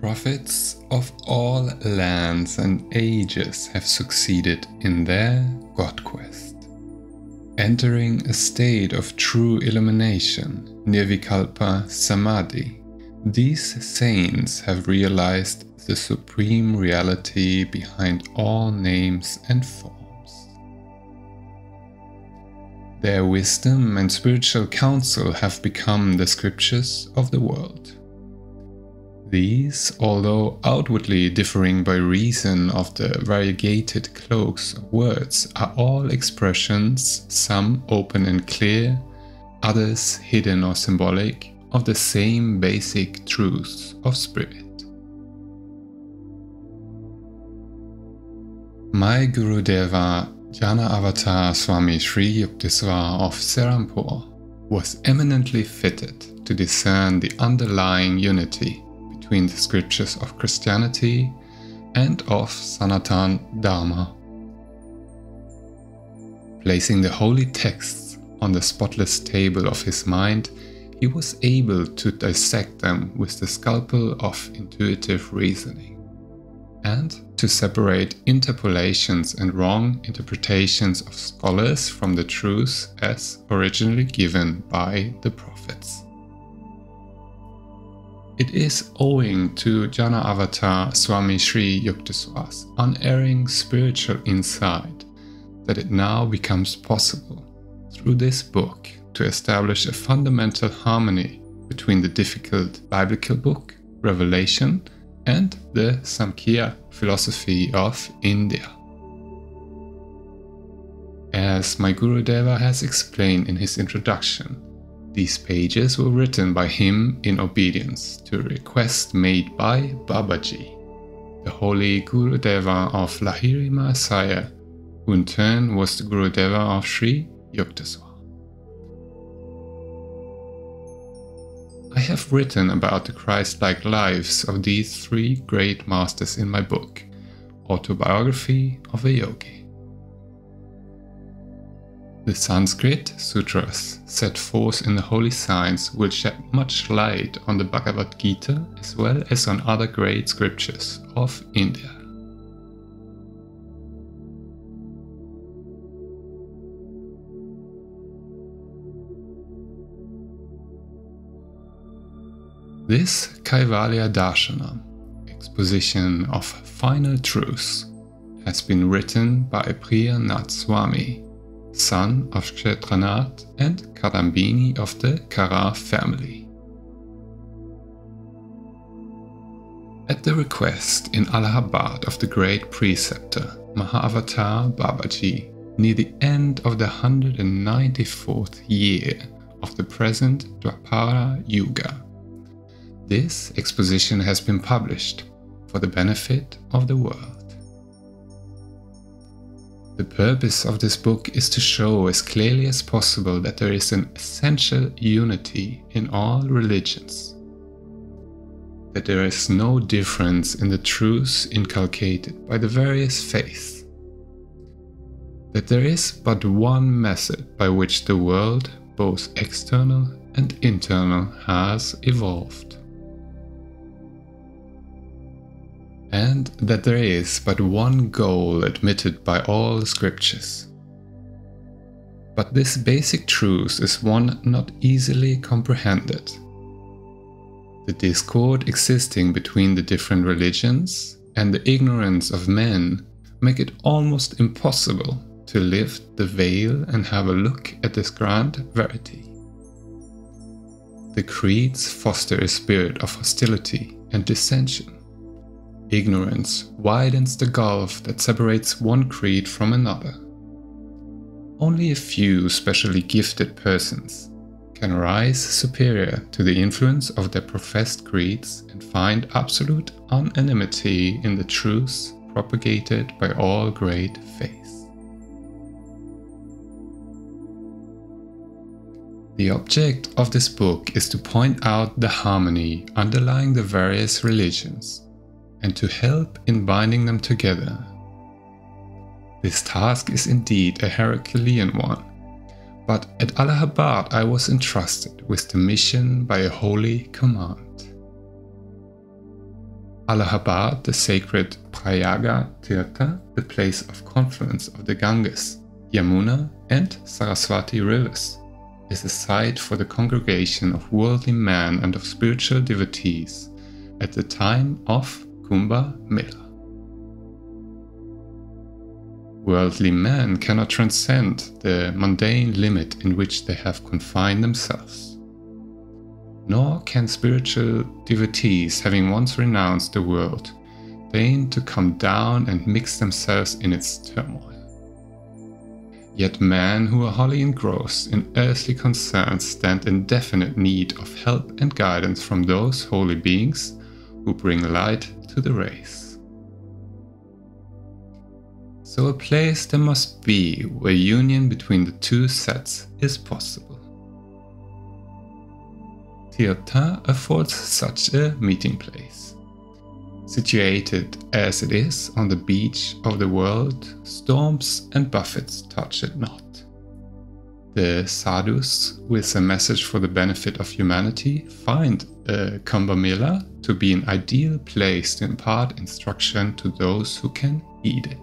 Prophets of all lands and ages have succeeded in their God quest. Entering a state of true illumination, Nirvikalpa Samadhi, these saints have realized the supreme reality behind all names and forms. Their wisdom and spiritual counsel have become the scriptures of the world. These, although outwardly differing by reason of the variegated cloaks of words, are all expressions, some open and clear, others hidden or symbolic, of the same basic truths of spirit. My Gurudeva, Jnana Avatar Swami Sri Yukteswar of Serampore, was eminently fitted to discern the underlying unity between the scriptures of Christianity and of Sanatan Dharma. Placing the holy texts on the spotless table of his mind, he was able to dissect them with the scalpel of intuitive reasoning, and to separate interpolations and wrong interpretations of scholars from the truths as originally given by the prophets. It is owing to Jnana Avatar Swami Sri Yukteswar's unerring spiritual insight that it now becomes possible, through this book, to establish a fundamental harmony between the difficult biblical book, Revelation, and the Samkhya philosophy of India. As my Gurudeva has explained in his introduction, these pages were written by him in obedience to a request made by Babaji, the holy Gurudeva of Lahiri Mahasaya, who in turn was the Gurudeva of Sri Yukteswar. I have written about the Christ-like lives of these three great masters in my book, Autobiography of a Yogi. The Sanskrit sutras set forth in the holy science will shed much light on the Bhagavad-gita as well as on other great scriptures of India. This Kaivalya Darsanam, exposition of final truths, has been written by Priyanath Swami, son of Kshetranath and Kadambini of the Kara family. At the request in Allahabad of the great preceptor Mahavatar Babaji, near the end of the 194th year of the present Dwapara Yuga, this exposition has been published for the benefit of the world. The purpose of this book is to show as clearly as possible that there is an essential unity in all religions, that there is no difference in the truths inculcated by the various faiths, that there is but one method by which the world, both external and internal, has evolved, and that there is but one goal admitted by all scriptures. But this basic truth is one not easily comprehended. The discord existing between the different religions and the ignorance of men make it almost impossible to lift the veil and have a look at this grand verity. The creeds foster a spirit of hostility and dissension. Ignorance widens the gulf that separates one creed from another. Only a few specially gifted persons can rise superior to the influence of their professed creeds and find absolute unanimity in the truths propagated by all great faiths. The object of this book is to point out the harmony underlying the various religions and to help in binding them together. This task is indeed a Herculean one, but at Allahabad I was entrusted with the mission by a holy command. Allahabad, the sacred Prayaga Tirtha, the place of confluence of the Ganges, Yamuna and Saraswati rivers, is a site for the congregation of worldly men and of spiritual devotees at the time of Kumbha Mela. Worldly men cannot transcend the mundane limit in which they have confined themselves. Nor can spiritual devotees, having once renounced the world, deign to come down and mix themselves in its turmoil. Yet men who are wholly engrossed in earthly concerns stand in definite need of help and guidance from those holy beings who bring light to the race. So a place there must be where union between the two sets is possible. Tirtha affords such a meeting place. Situated as it is on the beach of the world, storms and buffets touch it not. The sadhus, with a message for the benefit of humanity, find Kumbha Mela to be an ideal place to impart instruction to those who can heed it.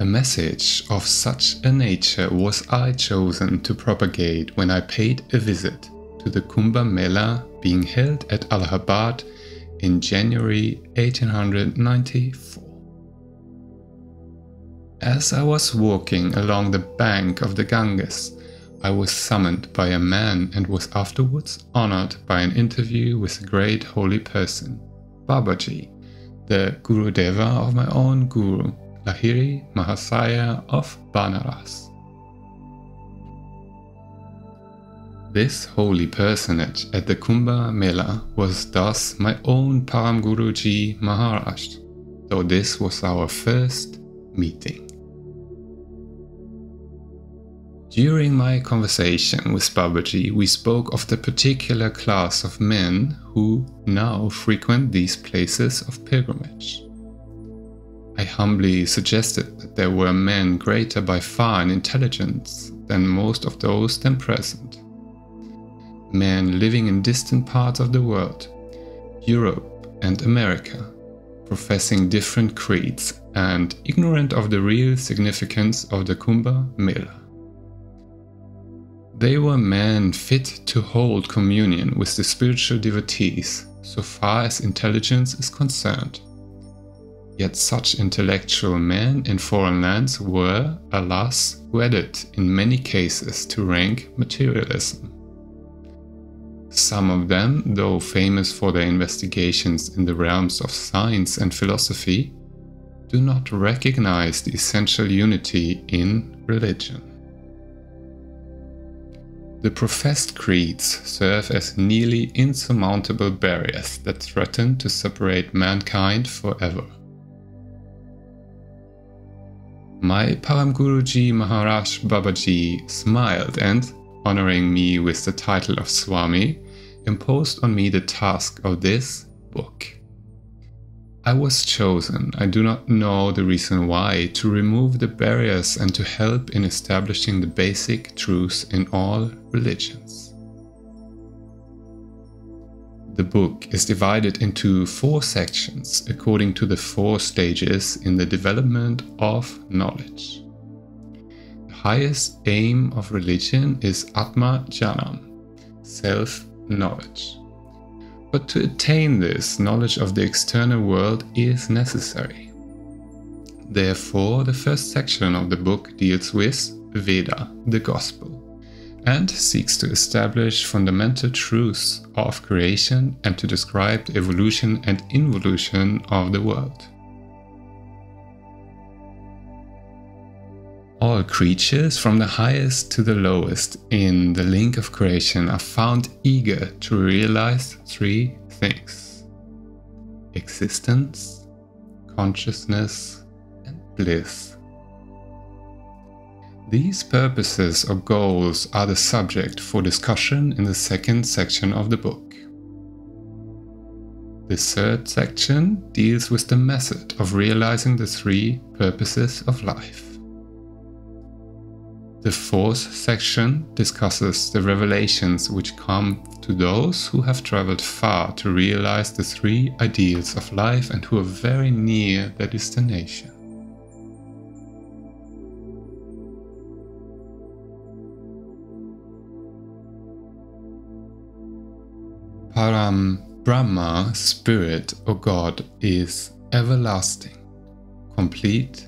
A message of such a nature was I chosen to propagate when I paid a visit to the Kumbha Mela being held at Allahabad in January 1894. As I was walking along the bank of the Ganges, I was summoned by a man and was afterwards honored by an interview with a great holy person, Babaji, the Gurudeva of my own Guru, Lahiri Mahasaya of Banaras. This holy personage at the Kumbha Mela was thus my own Paramguruji Maharaj, though this was our first meeting. During my conversation with Babaji, we spoke of the particular class of men who now frequent these places of pilgrimage. I humbly suggested that there were men greater by far in intelligence than most of those then present. Men living in distant parts of the world, Europe and America, professing different creeds and ignorant of the real significance of the Kumbha Mela. They were men fit to hold communion with the spiritual devotees, so far as intelligence is concerned. Yet such intellectual men in foreign lands were, alas, wedded in many cases to rank materialism. Some of them, though famous for their investigations in the realms of science and philosophy, do not recognize the essential unity in religion. The professed creeds serve as nearly insurmountable barriers that threaten to separate mankind forever. My Paramguruji Maharaj Babaji smiled and, honoring me with the title of Swami, imposed on me the task of this book. I was chosen, I do not know the reason why, to remove the barriers and to help in establishing the basic truths in all religions. The book is divided into 4 sections according to the 4 stages in the development of knowledge. The highest aim of religion is Atma Jnanam, self-knowledge. But to attain this, knowledge of the external world is necessary. Therefore, the first section of the book deals with Veda, the Gospel, and seeks to establish fundamental truths of creation and to describe the evolution and involution of the world. All creatures, from the highest to the lowest in the link of creation, are found eager to realize 3 things: existence, consciousness, and bliss. These purposes or goals are the subject for discussion in the second section of the book. The third section deals with the method of realizing the 3 purposes of life. The fourth section discusses the revelations which come to those who have traveled far to realize the three ideals of life and who are very near their destination. Param Brahma, Spirit or God, is everlasting, complete,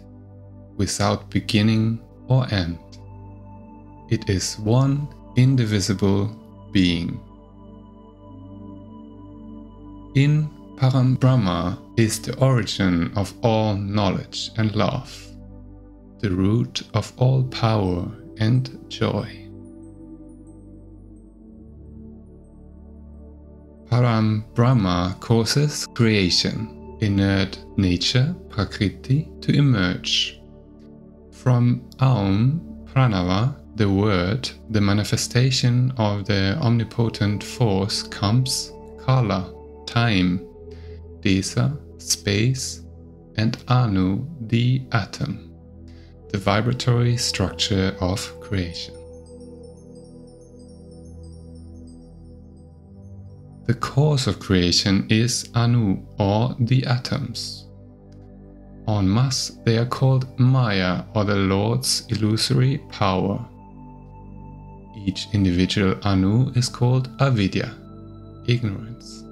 without beginning or end. It is one indivisible being. In Param Brahma is the origin of all knowledge and love, the root of all power and joy. Param Brahma causes creation, inert nature, Prakriti, to emerge. From Aum, Pranava, the word, the manifestation of the omnipotent force, comes Kala, time, Desa, space, and Anu, the atom, the vibratory structure of creation. The cause of creation is Anu, or the atoms. En masse, they are called Maya, or the Lord's illusory power. Each individual Anu is called avidya, ignorance.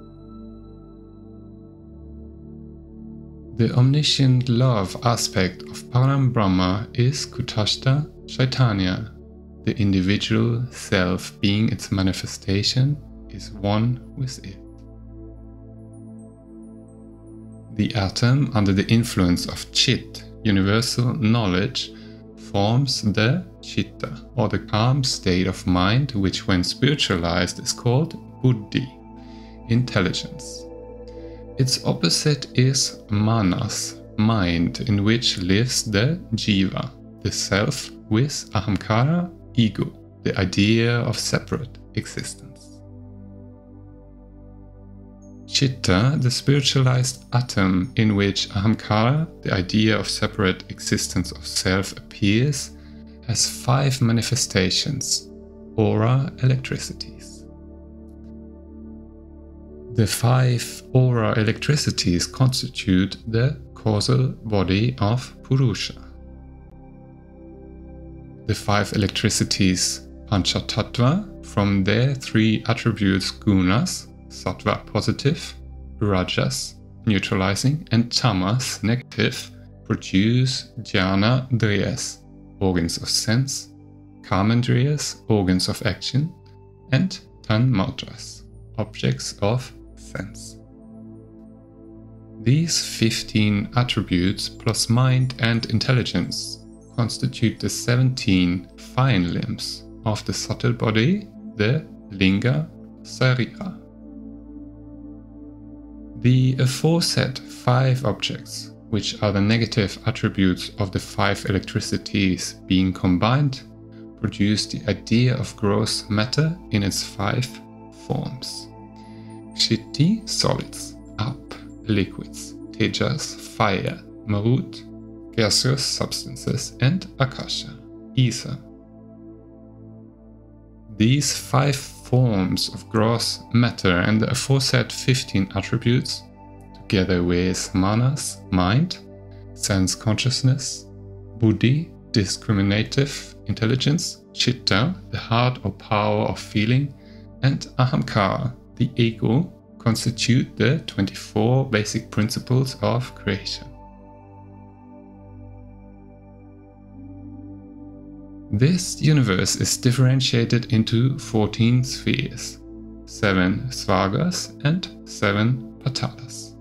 The omniscient love aspect of Param Brahma is Kutashta chaitanya. The individual self, being its manifestation, is one with it. The atom, under the influence of chit, universal knowledge, forms the chitta, or the calm state of mind, which when spiritualized is called buddhi, intelligence. Its opposite is manas, mind, in which lives the jiva, the self, with ahamkara, ego, the idea of separate existence. Chitta, the spiritualized atom, in which ahamkara, the idea of separate existence of self, appears, has five manifestations, aura electricities. The five aura electricities constitute the causal body of Purusha. The five electricities panchatattva, from their three attributes gunas, sattva positive, rajas neutralizing, and tamas negative, produce jnana driyas, organs of sense, karmendriyas, organs of action, and tanmatras, objects of sense. These 15 attributes plus mind and intelligence constitute the 17 fine limbs of the subtle body, the linga sarira. The aforesaid five objects, which are the negative attributes of the five electricities, being combined, produce the idea of gross matter in its five forms. Kshiti, solids, Ap, liquids, Tejas, fire, Marut, gaseous substances, and Akasha, ether. These five forms of gross matter and the aforesaid 15 attributes, together with manas, mind, sense consciousness, buddhi, discriminative intelligence, chitta, the heart or power of feeling, and ahamkara, the ego, constitute the 24 basic principles of creation. This universe is differentiated into 14 spheres, 7 svargas and 7 patalas.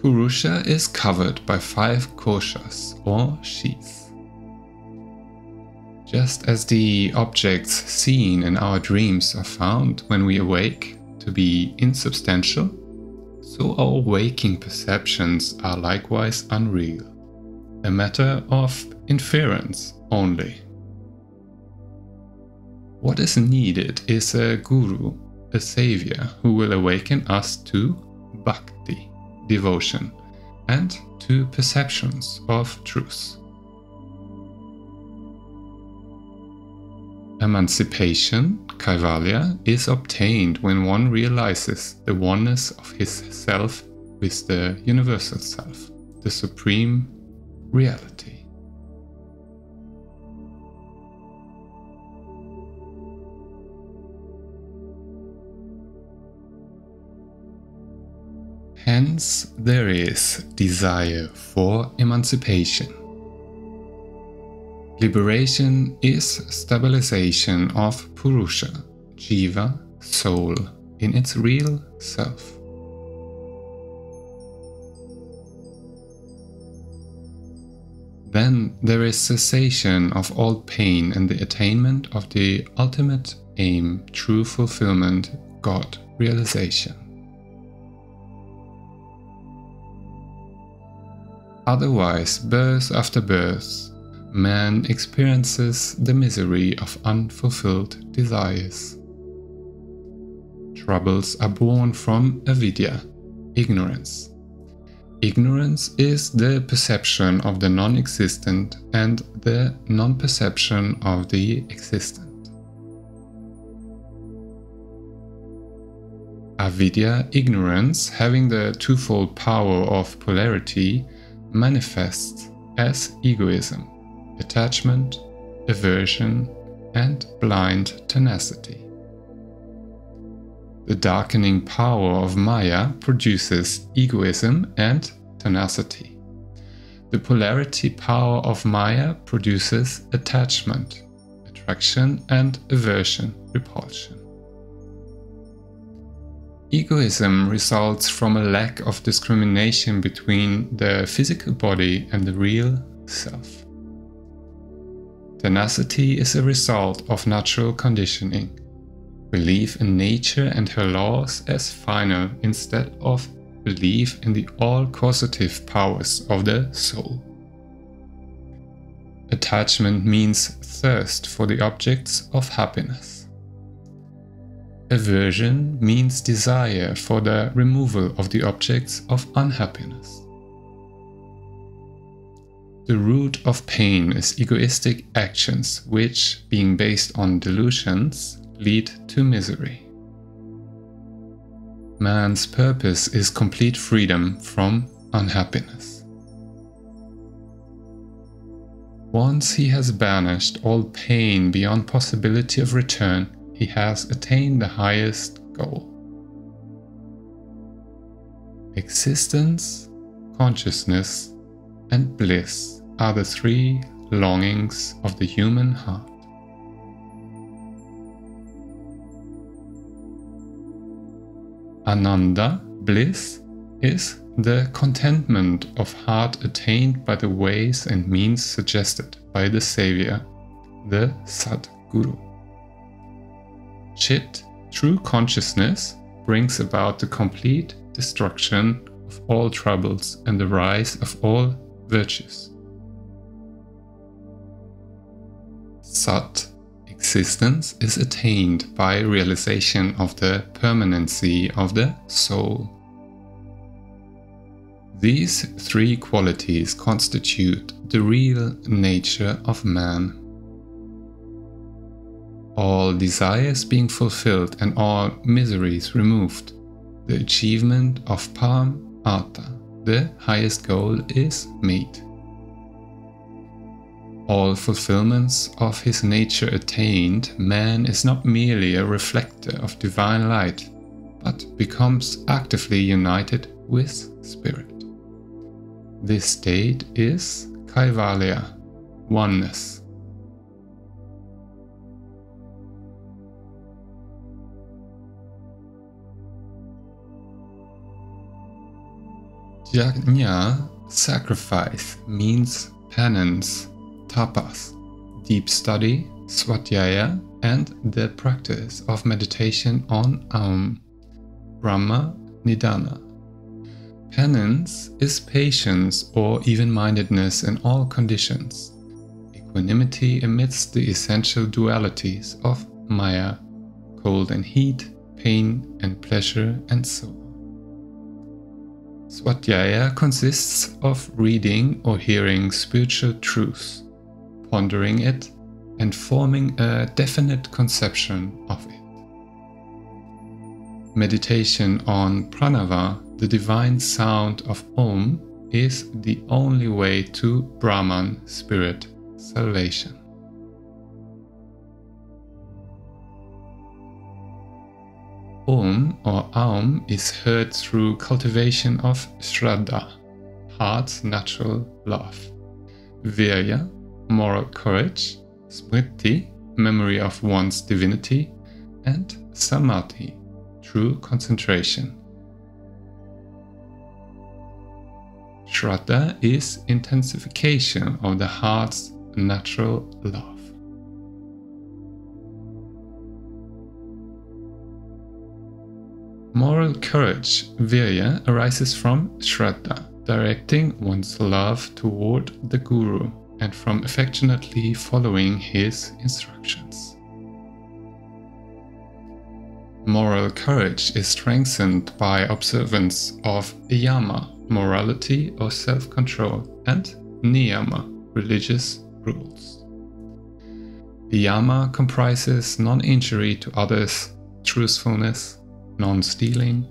Purusha is covered by 5 koshas or sheaths. Just as the objects seen in our dreams are found when we awake to be insubstantial, so our waking perceptions are likewise unreal, a matter of inference only. What is needed is a guru, a savior, who will awaken us to bhakti, devotion, and to perceptions of truth. Emancipation, kaivalya, is obtained when one realizes the oneness of his self with the universal self, the supreme reality. Hence, there is desire for emancipation. Liberation is stabilization of Purusha, jiva, soul, in its real self. Then there is cessation of all pain and the attainment of the ultimate aim, true fulfillment, God realization. Otherwise, birth after birth, man experiences the misery of unfulfilled desires. Troubles are born from avidya, ignorance. Ignorance is the perception of the non-existent and the non-perception of the existent. Avidya, ignorance, having the twofold power of polarity, manifests as egoism, attachment, aversion, and blind tenacity. The darkening power of Maya produces egoism and tenacity. The polarity power of Maya produces attachment, attraction, and aversion, repulsion. Egoism results from a lack of discrimination between the physical body and the real self. Tenacity is a result of natural conditioning, belief in nature and her laws as final instead of belief in the all-causative powers of the soul. Attachment means thirst for the objects of happiness. Aversion means desire for the removal of the objects of unhappiness. The root of pain is egoistic actions, which, being based on delusions, lead to misery. Man's purpose is complete freedom from unhappiness. Once he has banished all pain beyond possibility of return, he has attained the highest goal. Existence, consciousness, and bliss are the three longings of the human heart. Ananda, bliss, is the contentment of heart attained by the ways and means suggested by the Savior, the Sadguru. Chit, true consciousness, brings about the complete destruction of all troubles and the rise of all virtues. Sat, existence, is attained by realization of the permanency of the soul. These three qualities constitute the real nature of man. All desires being fulfilled and all miseries removed, the achievement of Param Artha, the highest goal, is made. All fulfillments of his nature attained, man is not merely a reflector of divine light, but becomes actively united with spirit. This state is Kaivalya, oneness. Yajna, sacrifice, means penance, tapas, deep study, swadhyaya, and the practice of meditation on Aum, Brahma, Nidana. Penance is patience or even-mindedness in all conditions, equanimity amidst the essential dualities of Maya, cold and heat, pain and pleasure, and so on. Swadhyaya consists of reading or hearing spiritual truth, pondering it, and forming a definite conception of it. Meditation on Pranava, the divine sound of Aum, is the only way to Brahman, spirit, salvation. Om or Aum is heard through cultivation of Shraddha, heart's natural love, Virya, moral courage, Smriti, memory of one's divinity, and Samadhi, true concentration. Shraddha is intensification of the heart's natural love. Moral courage, virya, arises from shraddha, directing one's love toward the Guru and from affectionately following his instructions. Moral courage is strengthened by observance of yama, morality or self-control, and niyama, religious rules. Yama comprises non-injury to others, truthfulness, non-stealing,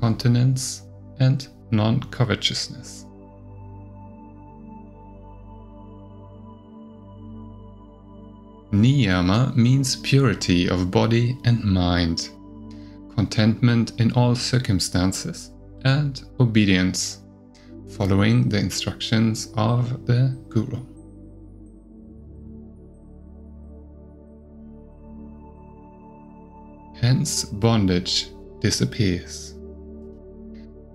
continence, and non-covetousness. Niyama means purity of body and mind, contentment in all circumstances, and obedience, following the instructions of the Guru. Hence, bondage disappears.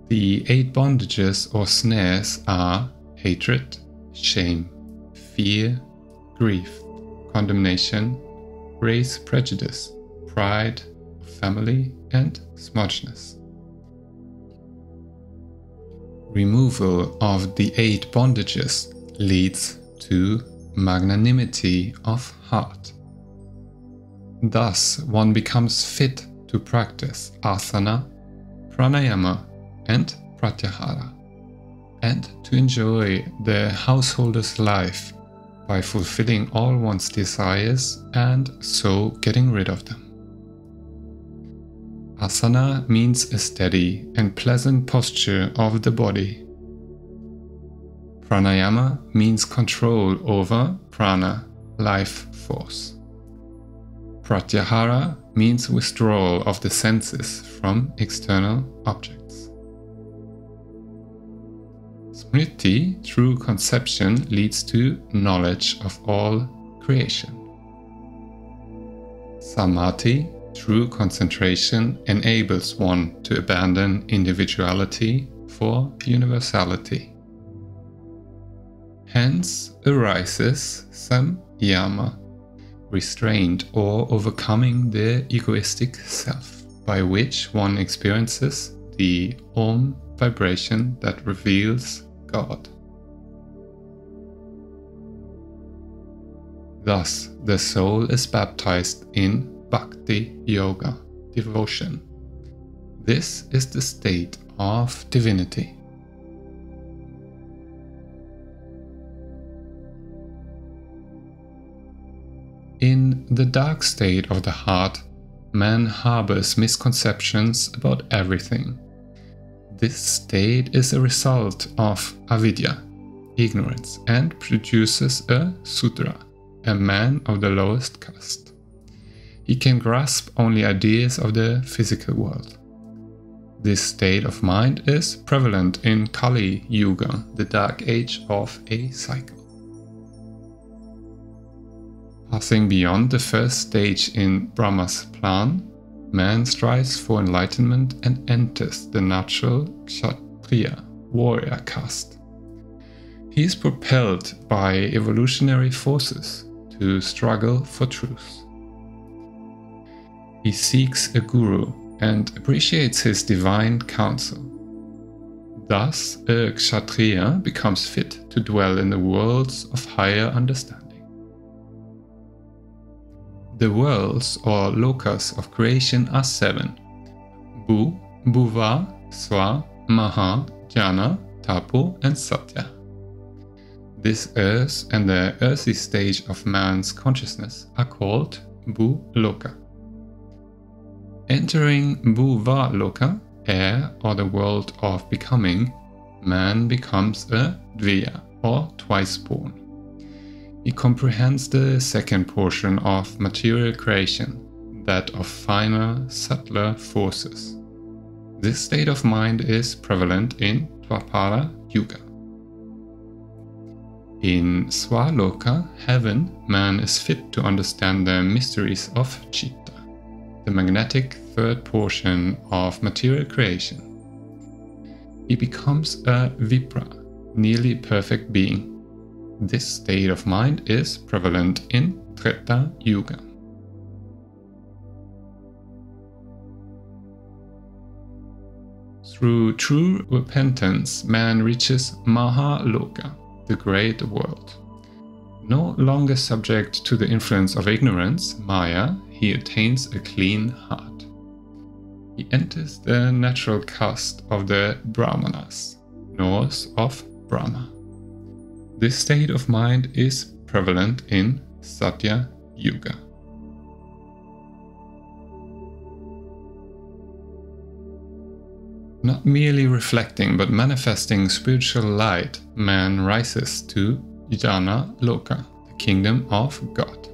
The 8 bondages or snares are hatred, shame, fear, grief, condemnation, race prejudice, pride, family, and smudgeness. Removal of the 8 bondages leads to magnanimity of heart. Thus, one becomes fit to practice asana, pranayama, and pratyahara, and to enjoy the householder's life by fulfilling all one's desires and so getting rid of them. Asana means a steady and pleasant posture of the body. Pranayama means control over prana, life force. Pratyahara means withdrawal of the senses from external objects. Smriti, true conception, leads to knowledge of all creation. Samadhi, true concentration, enables one to abandon individuality for universality. Hence arises Samyama, restraint or overcoming the egoistic self, by which one experiences the Om vibration that reveals God. Thus, the soul is baptized in Bhakti Yoga, devotion. This is the state of divinity. In the dark state of the heart, man harbors misconceptions about everything. This state is a result of avidya, ignorance, and produces a sudra, a man of the lowest caste. He can grasp only ideas of the physical world. This state of mind is prevalent in Kali Yuga, the dark age of a cycle. Passing beyond the first stage in Brahma's plan, man strives for enlightenment and enters the natural Kshatriya, warrior caste. He is propelled by evolutionary forces to struggle for truth. He seeks a guru and appreciates his divine counsel. Thus, a Kshatriya becomes fit to dwell in the worlds of higher understanding. The worlds or lokas of creation are 7: Bhu, Bhuva, Swa, Maha, jnana, tapo, and satya. This earth and the earthy stage of man's consciousness are called Bhu-loka. Entering Bhuva-loka, air or the world of becoming, man becomes a Dviya or twice-born. He comprehends the second portion of material creation, that of finer, subtler forces. This state of mind is prevalent in Dwapara Yuga. In Swaloka, heaven, man is fit to understand the mysteries of Chitta, the magnetic third portion of material creation. He becomes a Vipra, nearly perfect being. This state of mind is prevalent in Treta Yuga. Through true repentance, man reaches Mahaloka, the great world. No longer subject to the influence of ignorance, Maya, he attains a clean heart. He enters the natural caste of the Brahmanas, North of Brahma. This state of mind is prevalent in Satya Yuga. Not merely reflecting but manifesting spiritual light, man rises to Jnana Loka, the kingdom of God.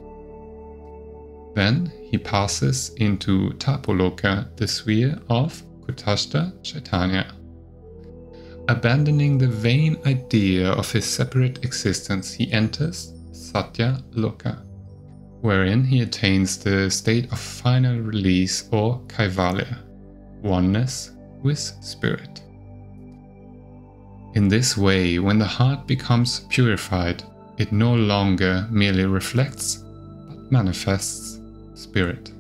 Then he passes into Tapoloka, the sphere of Kutashta Chaitanya. Abandoning the vain idea of his separate existence, he enters Satya Loka, wherein he attains the state of final release or Kaivalya, oneness with spirit. In this way, when the heart becomes purified, it no longer merely reflects, but manifests spirit.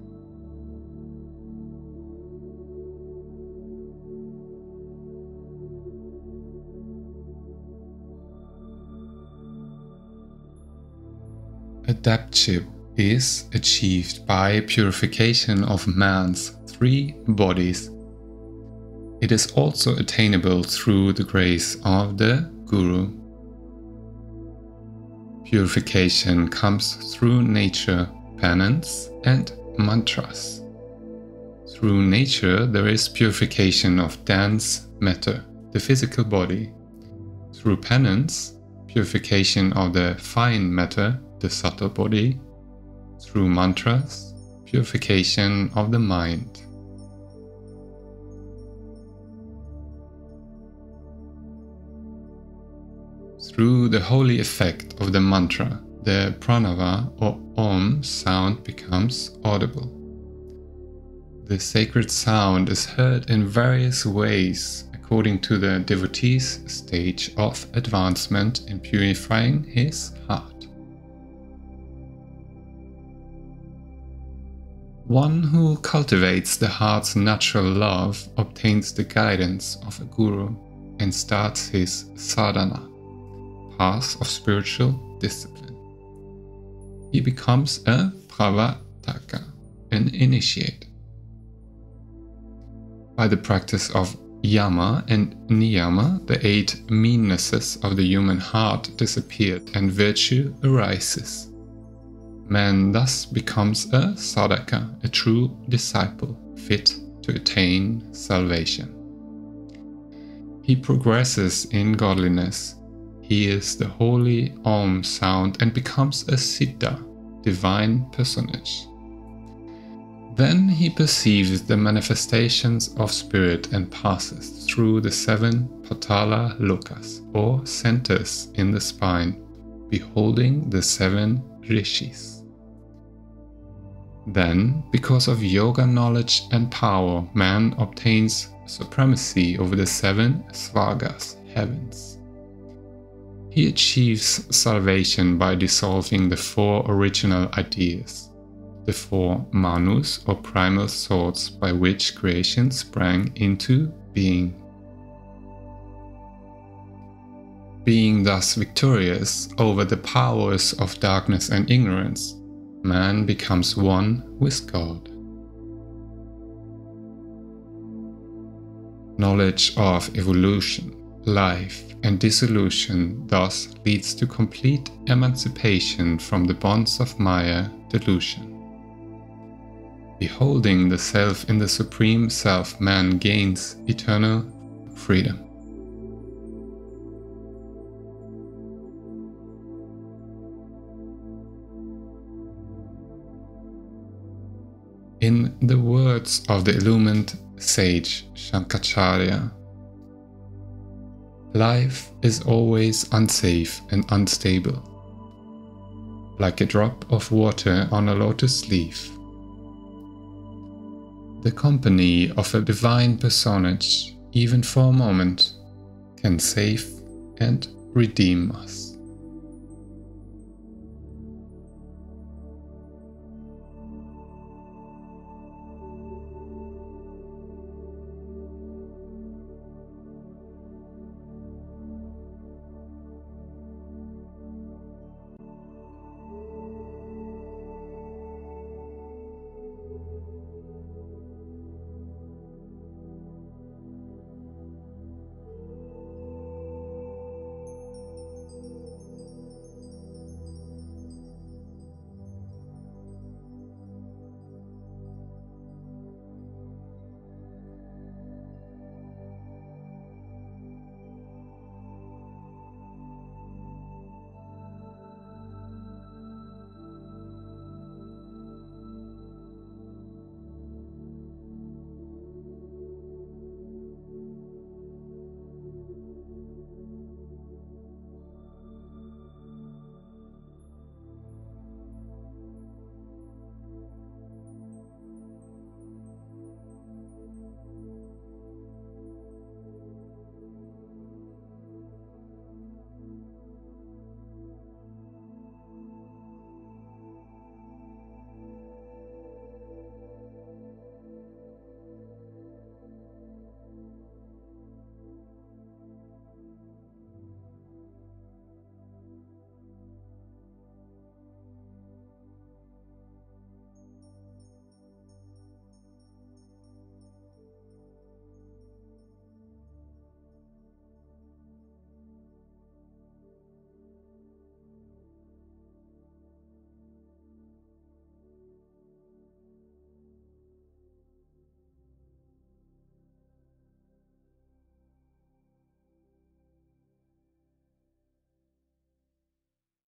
Adaptship is achieved by purification of man's three bodies. It is also attainable through the grace of the Guru. Purification comes through nature, penance and mantras. Through nature there is purification of dense matter, the physical body. Through penance, purification of the fine matter, the subtle body. Through mantras, purification of the mind. Through the holy effect of the mantra, the Pranava or Aum sound becomes audible. The sacred sound is heard in various ways according to the devotee's stage of advancement in purifying his heart. One who cultivates the heart's natural love obtains the guidance of a guru and starts his sadhana, path of spiritual discipline. He becomes a pravartaka, an initiate. By the practice of yama and niyama, the eight meannesses of the human heart disappeared and virtue arises. Man thus becomes a sadhaka, a true disciple, fit to attain salvation. He progresses in godliness. He is the holy Om sound and becomes a Siddha, divine personage. Then he perceives the manifestations of spirit and passes through the seven Patala Lokas or centers in the spine, beholding the seven Rishis. Then, because of yoga knowledge and power, man obtains supremacy over the seven Svargas, heavens. He achieves salvation by dissolving the four original ideas, the four manus or primal thoughts by which creation sprang into being. Being thus victorious over the powers of darkness and ignorance, man becomes one with God. Knowledge of evolution Life and dissolution thus leads to complete emancipation from the bonds of Maya delusion. Beholding the Self in the Supreme Self, man gains eternal freedom. In the words of the illumined sage Sankhya, life is always unsafe and unstable, like a drop of water on a lotus leaf. The company of a divine personage, even for a moment, can save and redeem us.